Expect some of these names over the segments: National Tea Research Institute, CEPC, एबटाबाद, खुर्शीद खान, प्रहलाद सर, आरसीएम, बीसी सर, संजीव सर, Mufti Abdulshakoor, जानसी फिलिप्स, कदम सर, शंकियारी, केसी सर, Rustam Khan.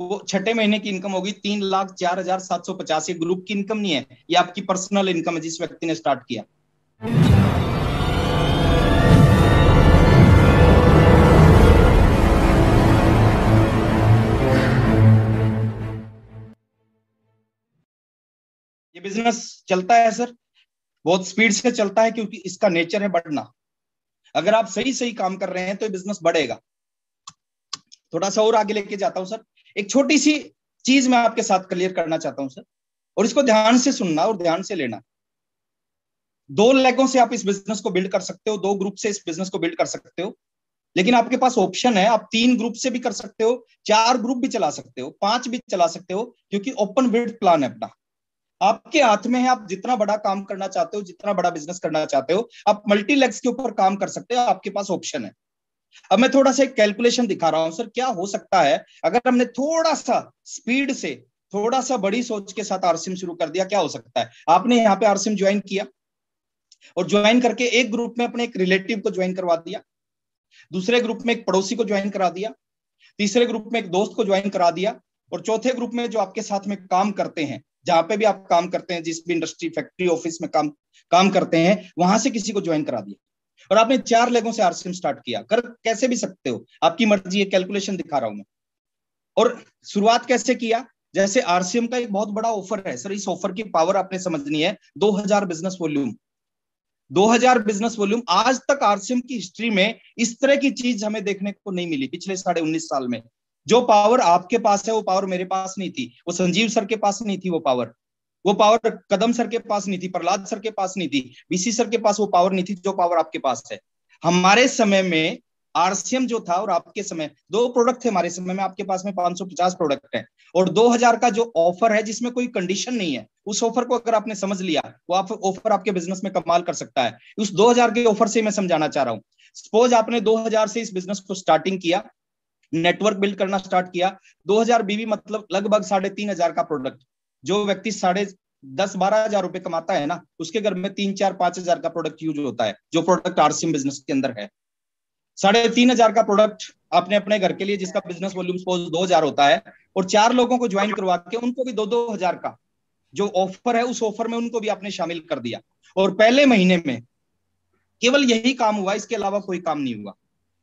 वो छठे महीने की इनकम होगी 3,04,750। ये ग्रुप की इनकम नहीं है, ये आपकी पर्सनल इनकम है जिस व्यक्ति ने स्टार्ट किया। ये बिजनेस चलता है सर, बहुत स्पीड से चलता है क्योंकि इसका नेचर है बढ़ना। अगर आप सही सही काम कर रहे हैं तो ये बिजनेस बढ़ेगा। थोड़ा सा और आगे लेके जाता हूं सर, एक छोटी सी चीज मैं आपके साथ क्लियर करना चाहता हूं सर, और इसको ध्यान से सुनना और ध्यान से लेना। दो लेगों से आप इस बिजनेस को बिल्ड कर सकते हो, दो ग्रुप से इस बिजनेस को बिल्ड कर सकते हो, लेकिन आपके पास ऑप्शन है, आप 3 ग्रुप से भी कर सकते हो, 4 ग्रुप भी चला सकते हो, 5 भी चला सकते हो, क्योंकि ओपन बिल्ड प्लान है अपना। आपके हाथ में है, आप जितना बड़ा काम करना चाहते हो, जितना बड़ा बिजनेस करना चाहते हो, आप मल्टी लेग्स के ऊपर काम कर सकते हो, आपके पास ऑप्शन है। अब मैं थोड़ा सा कैलकुलेशन दिखा रहा हूं सर, क्या हो सकता है अगर हमने थोड़ा सा स्पीड से, थोड़ा सा बड़ी सोच के साथ आरसीएम शुरू कर दिया, क्या हो सकता है। आपने यहाँ पे आरसीएम ज्वाइन किया और ज्वाइन करके एक ग्रुप में अपने एक रिलेटिव को ज्वाइन करवा दिया, दूसरे ग्रुप में एक पड़ोसी को ज्वाइन करा दिया, तीसरे ग्रुप में एक दोस्त को ज्वाइन करा दिया, और चौथे ग्रुप में जो आपके साथ में काम करते हैं, जहां पे भी आप काम करते हैं, जिस भी इंडस्ट्री, फैक्ट्री, ऑफिस में काम करते हैं, वहां से किसी को ज्वाइन करा दिया, और आपने 4 लोगों से आरसीएम स्टार्ट किया। कर कैसे भी सकते हो, आपकी मर्जी है, कैलकुलेशन दिखा रहा हूं मैं। और शुरुआत कैसे किया, जैसे आरसीएम का एक बहुत बड़ा ऑफर है सर, इस ऑफर की पावर आपने समझनी है। 2000 बिजनेस वॉल्यूम, 2000 बिजनेस वॉल्यूम। आज तक आरसीएम की हिस्ट्री में इस तरह की चीज हमें देखने को नहीं मिली। पिछले 19.5 साल में जो पावर आपके पास है, वो पावर मेरे पास नहीं थी, वो संजीव सर के पास नहीं थी, वो पावर कदम सर के पास नहीं थी, प्रहलाद सर के पास नहीं थी, बीसी सर के पास वो पावर नहीं थी जो पावर आपके पास है। हमारे समय में आरसीएम जो था और आपके समय 2 प्रोडक्ट थे, हमारे समय में आपके पास में 550 प्रोडक्ट हैं, और 2000 का जो ऑफर है जिसमें कोई कंडीशन नहीं है, उस ऑफर को अगर आपने समझ लिया, वो आप ऑफर आपके बिजनेस में कमाल कर सकता है। उस 2000 के ऑफर से मैं समझाना चाह रहा हूँ। सपोज आपने 2000 से इस बिजनेस को स्टार्टिंग किया, नेटवर्क बिल्ड करना स्टार्ट किया, 2000 बीवी मतलब लगभग 3500 का प्रोडक्ट। जो व्यक्ति 10-12 हजार रुपए कमाता है ना, उसके घर में 3-4-5 हजार का प्रोडक्ट यूज होता है, जो प्रोडक्ट आरसीएम बिजनेस के अंदर है। 3500 का प्रोडक्ट आपने अपने घर के लिए, जिसका बिजनेस वॉल्यूम सपोज 2000 होता है, और 4 लोगों को ज्वाइन करवा के उनको भी 2-2 हजार का जो ऑफर है, उस ऑफर में उनको भी आपने शामिल कर दिया, और पहले महीने में केवल यही काम हुआ, इसके अलावा कोई काम नहीं हुआ,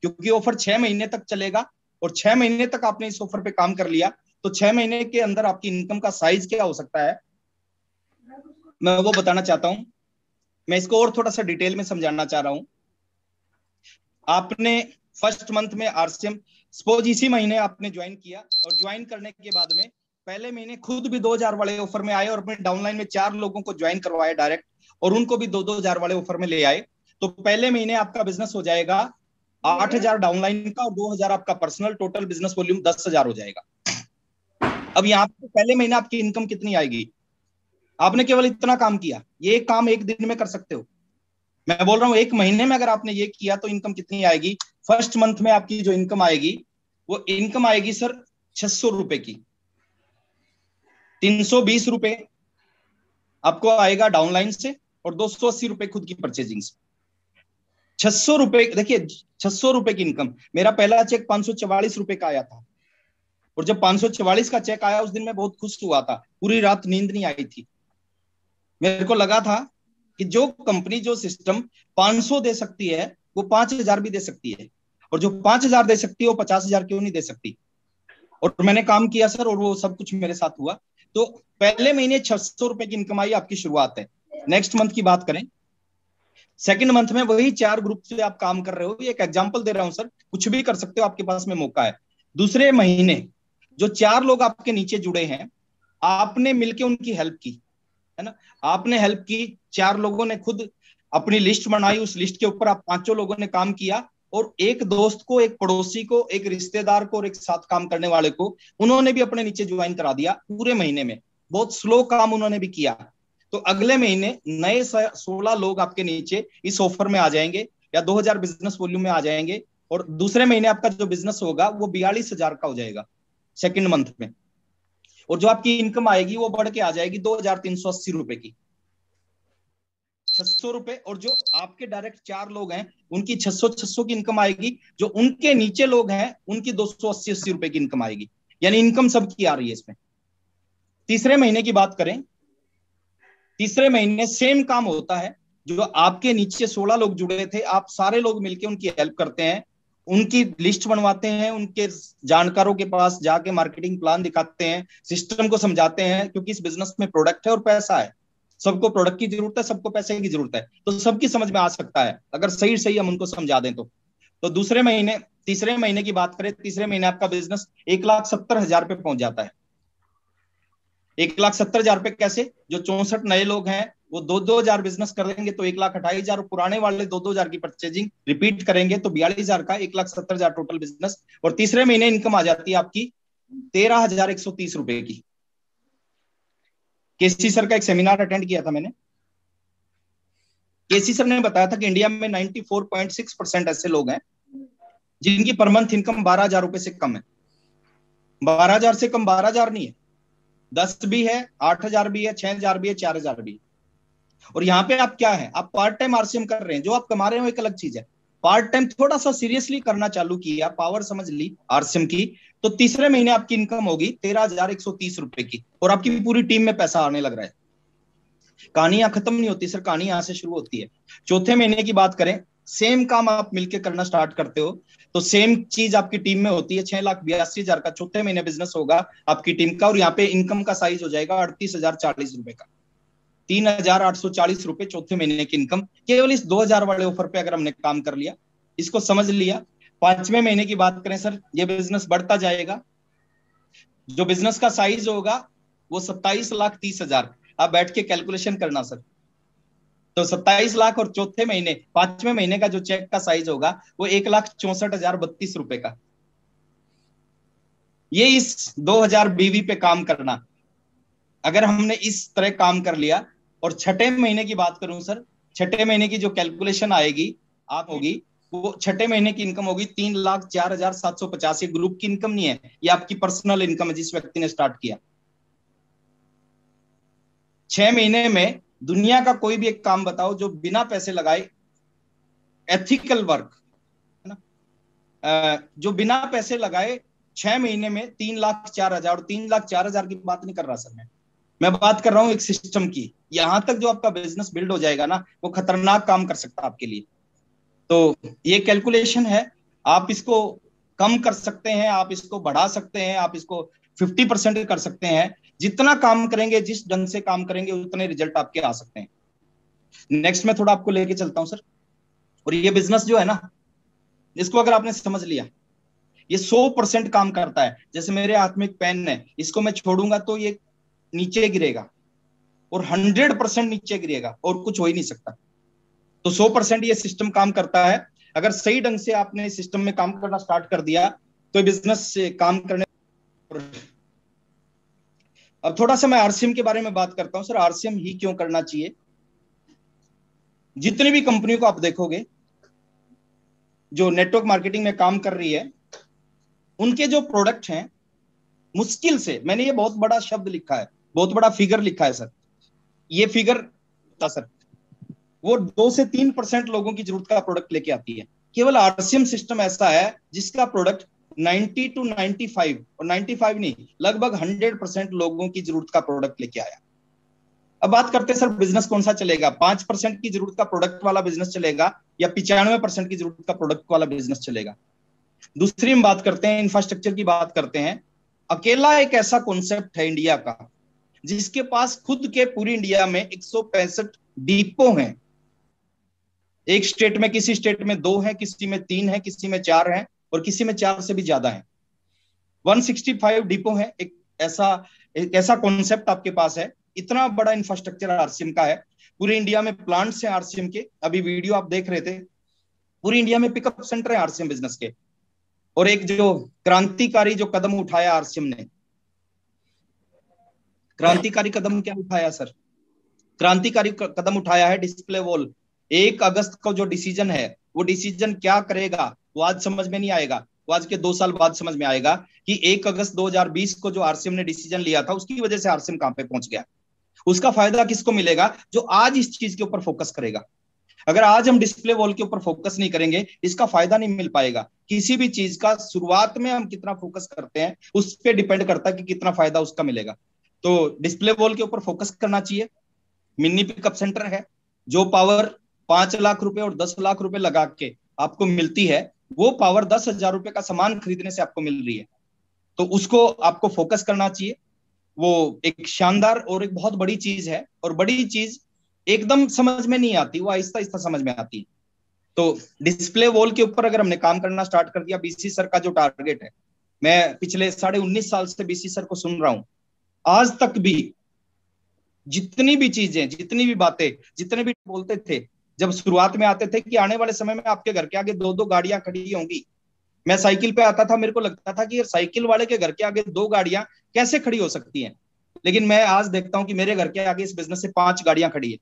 क्योंकि ऑफर 6 महीने तक चलेगा, और 6 महीने तक आपने इस ऑफर पे काम कर लिया। तो 6 महीने के अंदर आपकी इनकम का साइज क्या हो सकता है, मैं वो बताना चाहता हूं। मैं इसको और थोड़ा सा डिटेल में समझाना चाह रहा हूं। आपने फर्स्ट मंथ में आरसीएम सपोज इसी महीने आपने ज्वाइन किया, और ज्वाइन करने के बाद में पहले महीने खुद भी 2000 वाले ऑफर में आए, और अपने डाउनलाइन में 4 लोगों को ज्वाइन करवाया डायरेक्ट, और उनको भी 2-2 हजार वाले ऑफर में ले आए। तो पहले महीने आपका बिजनेस हो जाएगा 8000 डाउनलाइन का, और 2000 आपका पर्सनल, टोटल बिजनेस वॉल्यूम 10000 हो जाएगा। अब यहाँ पे पहले महीने आपकी इनकम कितनी आएगी, आपने केवल इतना काम किया। ये काम एक दिन में कर सकते हो, मैं बोल रहा हूँ। एक महीने में अगर आपने ये किया तो इनकम कितनी आएगी। फर्स्ट मंथ में आपकी जो इनकम आएगी, वो इनकम आएगी सर 600 रुपए की। 320 रुपए आपको आएगा डाउनलाइन से, और 280 रुपए खुद की परचेजिंग से। 600 रुपए, देखिए 600 रुपए की इनकम। मेरा पहला चेक 544 रुपए का आया था, और जब 544 का चेक आया उस दिन मैं बहुत खुश हुआ था। पूरी रात नींद नहीं आई थी, मेरे को लगा था कि जो कंपनी, जो सिस्टम 500 दे सकती है वो 5000 भी दे सकती है, और जो 5000 दे सकती है वो 50000 क्यों नहीं दे सकती। और मैंने काम किया सर, और वो सब कुछ मेरे साथ हुआ। तो पहले महीने 600 रुपए की इनकम आई, आपकी शुरुआत है। नेक्स्ट मंथ की बात करें, सेकंड मंथ में वही 4 ग्रुप से आप काम कर रहे हो। ये एक एग्जाम्पल दे रहा हूं सर, कुछ भी कर सकते हो, आपके पास में मौका है। दूसरे महीने जो 4 लोग आपके नीचे जुड़े हैं, आपने मिलके उनकी हेल्प की, है ना। आपने हेल्प की, 4 लोगों ने खुद अपनी लिस्ट बनाई, उस लिस्ट के ऊपर आप 5 लोगों ने काम किया, और एक दोस्त को, एक पड़ोसी को, एक रिश्तेदार को, और एक साथ काम करने वाले को उन्होंने भी अपने नीचे ज्वाइन करा दिया। पूरे महीने में बहुत स्लो काम उन्होंने भी किया। तो अगले महीने नए 16 लोग आपके नीचे इस ऑफर में आ जाएंगे, या 2000 बिजनेस वॉल्यूम में आ जाएंगे, और दूसरे महीने आपका जो बिजनेस होगा वो 42,000 का हो जाएगा सेकंड मंथ में। और जो आपकी इनकम आएगी वो बढ़ के आ जाएगी 2380 रुपए की। 600 रुपए, और जो आपके डायरेक्ट 4 लोग हैं उनकी 600 की इनकम आएगी, जो उनके नीचे लोग हैं उनकी 280 रुपए की इनकम आएगी। यानी इनकम सबकी आ रही है इसमें। तीसरे महीने की बात करें, तीसरे महीने सेम काम होता है, जो आपके नीचे 16 लोग जुड़े थे, आप सारे लोग मिलकर उनकी हेल्प करते हैं, उनकी लिस्ट बनवाते हैं, उनके जानकारों के पास जाके मार्केटिंग प्लान दिखाते हैं, सिस्टम को समझाते हैं, क्योंकि इस बिजनेस में प्रोडक्ट है और पैसा है, सबको प्रोडक्ट की जरूरत है, सबको पैसे की जरूरत है, तो सबकी समझ में आ सकता है अगर सही सही हम उनको समझा दें तो दूसरे महीने, तीसरे महीने की बात करें, तीसरे महीने आपका बिजनेस 1,70,000 पे पहुंच जाता है। 1,70,000 पे कैसे? जो 64 नए लोग हैं वो 2-2 हजार बिजनेस करेंगे तो 1,28,000, पुराने वाले 2-2 हजार की परचेजिंग रिपीट करेंगे तो 42,000 का 1,70,000 टोटल बिजनेस। और तीसरे महीने इनकम आ जाती है आपकी 13,130 रुपए की। केसी सर का एक सेमिनार अटेंड किया था मैंने, केसी सर ने बताया था कि इंडिया में 94.6% ऐसे लोग हैं जिनकी पर मंथ इनकम 12,000 रुपए से कम है। 12,000 से कम 12,000 नहीं है, 10 भी है, 8,000 भी है, 6,000 भी है, 4,000 भी है। और यहाँ पे आप क्या है, आप पार्ट टाइम आरसीएम कर रहे हैं, जो आप कमा रहे हो एक अलग चीज है, पार्ट टाइम थोड़ा सा सीरियसली करना चालू किया, पावर समझ ली आरसीएम की, तो तीसरे महीने आपकी इनकम होगी 13,130 रुपए की और आपकी पूरी टीम में पैसा आने लग रहा है। कहानी यहाँ खत्म नहीं होती सर, कहानी यहाँ से शुरू होती है। चौथे महीने की बात करें, सेम काम आप मिलकर करना स्टार्ट करते हो तो सेम चीज आपकी टीम में होती है। 6,82,000 का चौथे महीने बिजनेस होगा आपकी टीम का, और यहाँ पे इनकम का साइज हो जाएगा 38,040 रुपए का, 3,840 रुपए चौथे महीने की इनकम केवल इस 2,000 वाले ऑफर पे अगर हमने काम कर लिया, इसको समझ लिया। पांचवें महीने की बात करें सर, ये बिजनेस बढ़ता जाएगा, जो बिजनेस का साइज होगा वो 27,30,000, आप बैठ के कैलकुलेशन करना सर, तो 27 लाख और चौथे महीने, पांचवें महीने का जो चेक का साइज होगा वो 1,64,032 रुपए का। ये इस 2,000 बीवी पे काम करना, अगर हमने इस तरह काम कर लिया। और छठे महीने की बात करूं सर, छठे महीने की जो कैलकुलेशन आएगी आप होगी वो, छठे महीने की इनकम होगी 3,04,750। ये ग्रुप की इनकम नहीं है, ये आपकी पर्सनल इनकम है जिस व्यक्ति ने स्टार्ट किया। 6 महीने में दुनिया का कोई भी एक काम बताओ जो बिना पैसे लगाए एथिकल वर्क है ना, जो बिना पैसे लगाए 6 महीने में 3,04,000, और 3,04,000 की बात नहीं कर रहा सर मैं बात कर रहा हूं एक सिस्टम की। यहां तक जो आपका बिजनेस बिल्ड हो जाएगा ना, वो खतरनाक काम कर सकता है आपके लिए। तो ये कैलकुलेशन है, आप इसको कम कर सकते हैं, आप इसको बढ़ा सकते हैं, आप इसको 50% कर सकते हैं। जितना काम करेंगे, जिस ढंग से काम करेंगे, उतने रिजल्ट आपके आ सकते हैं। नेक्स्ट में थोड़ा आपको लेके चलता हूं सर, और ये बिजनेस जो है ना, इसको अगर आपने समझ लिया, ये 100% काम करता है। जैसे मेरे हाथ में एक पेन है, इसको मैं छोड़ूंगा तो ये नीचे गिरेगा और 100% नीचे गिरेगा और कुछ हो ही नहीं सकता। तो 100% ये सिस्टम काम करता है। अगर सही ढंग से आपने सिस्टम में काम करना स्टार्ट कर दिया तो बिजनेस काम करने। अब थोड़ा सा मैं आरसीएम के बारे में बात करता हूं सर, आरसीएम ही क्यों करना चाहिए। जितनी भी कंपनियों को आप देखोगे जो नेटवर्क मार्केटिंग में काम कर रही है, उनके जो प्रोडक्ट हैं, मुश्किल से, मैंने ये बहुत बड़ा शब्द लिखा है, बहुत बड़ा फिगर लिखा है सर, ये फिगर था सर, वो 2 से 3% लोगों की जरूरत का प्रोडक्ट लेके आती है। केवल आरसीएम सिस्टम ऐसा है जिसका प्रोडक्ट 90 टू 95 और 95 नहीं, लगभग 100% लोगों की जरूरत का प्रोडक्ट लेके आया। अब बात करते हैं सर, बिजनेस कौन सा चलेगा, 5% की जरूरत का प्रोडक्ट वाला बिजनेस चलेगा या 95% की जरूरत का प्रोडक्ट वाला बिजनेस चलेगा। दूसरी हम बात करते हैं, इंफ्रास्ट्रक्चर की बात करते हैं। अकेला एक ऐसा कॉन्सेप्ट है इंडिया का जिसके पास खुद के पूरी इंडिया में 165 डिपो हैं। एक स्टेट में, किसी स्टेट में 2 हैं, किसी में 3 हैं, किसी में 4 हैं और किसी में 4 से भी ज्यादा है। 165 डिपो है। एक ऐसा कॉन्सेप्ट आपके पास है। इतना बड़ा इंफ्रास्ट्रक्चर आरसीएम का है। पूरे इंडिया में प्लांट्स हैं आरसीएम के। अभी वीडियो आप देख रहे थे, पूरी इंडिया में पिकअप सेंटर है आरसीएम बिजनेस के। और एक जो क्रांतिकारी जो कदम उठाया आरसीएम ने, क्रांतिकारी कदम क्या उठाया सर, क्रांतिकारी कदम उठाया है डिस्प्ले वॉल। 1 अगस्त को जो डिसीजन है, वो डिसीजन क्या करेगा वो आज समझ में नहीं आएगा, वो आज के 2 साल बाद समझ में आएगा कि 1 अगस्त 2020 को जो आरसीएम ने डिसीजन लिया था, उसकी वजह से आरसीएम कहां पे पहुंच गया। उसका फायदा किसको मिलेगा, जो आज इस चीज के ऊपर फोकस करेगा। अगर आज हम डिस्प्ले वॉल के ऊपर फोकस नहीं करेंगे, इसका फायदा नहीं मिल पाएगा। किसी भी चीज का शुरुआत में हम कितना फोकस करते हैं उस पर डिपेंड करता है कि कितना फायदा उसका मिलेगा। तो डिस्प्ले वॉल के ऊपर फोकस करना चाहिए। मिनी पिकअप सेंटर है, जो पावर 5 लाख रुपए और 10 लाख रुपए लगा के आपको मिलती है, वो पावर 10,000 रुपए का सामान खरीदने से आपको मिल रही है। तो उसको आपको फोकस करना चाहिए। वो एक शानदार और एक बहुत बड़ी चीज है, और बड़ी चीज एकदम समझ में नहीं आती, वो आहिस्ता आहिस्ता समझ में आती है। तो डिस्प्ले वॉल के ऊपर अगर हमने काम करना स्टार्ट कर दिया, बीसी सर का जो टारगेट है, मैं पिछले 19.5 साल से बीसी सर को सुन रहा हूँ, आज तक भी जितनी भी चीजें, जितनी भी बातें, जितने भी बोलते थे जब शुरुआत में आते थे कि आने वाले समय में आपके घर के आगे 2-2 गाड़ियां खड़ी होंगी। मैं साइकिल पे आता था, मेरे को लगता था कि साइकिल वाले के घर के आगे 2 गाड़ियां कैसे खड़ी हो सकती हैं, लेकिन मैं आज देखता हूं कि मेरे घर के आगे इस बिजनेस से 5 गाड़ियां खड़ी है।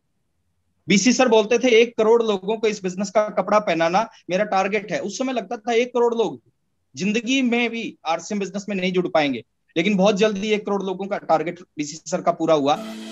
बीसी सर बोलते थे 1 करोड़ लोगों को इस बिजनेस का कपड़ा पहनाना मेरा टारगेट है। उस समय लगता था 1 करोड़ लोग जिंदगी में भी आरसीएम बिजनेस में नहीं जुड़ पाएंगे, लेकिन बहुत जल्दी 1 करोड़ लोगों का टारगेट बीसी सर का पूरा हुआ।